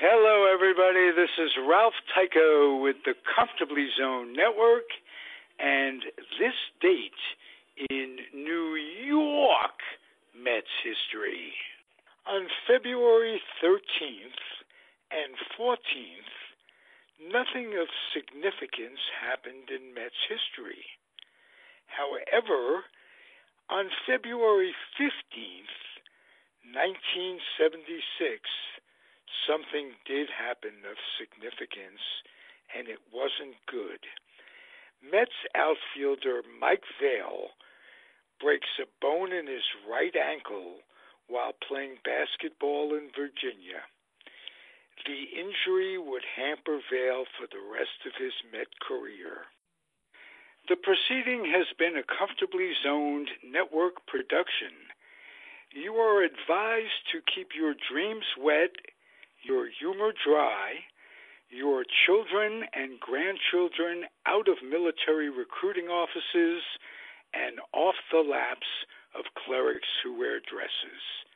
Hello, everybody. This is Ralph Tyko with the Comfortably Zoned Network, and this date in New York Mets history. On February 13th and 14th, nothing of significance happened in Mets history. However, on February 15th, 1976, something did happen of significance, and it wasn't good. Mets outfielder Mike Vail breaks a bone in his right ankle while playing basketball in Virginia. The injury would hamper Vail for the rest of his Met career. The proceeding has been a Comfortably Zoned Network production. You are advised to keep your dreams wet, your humor dry, your children and grandchildren out of military recruiting offices, and off the laps of clerics who wear dresses.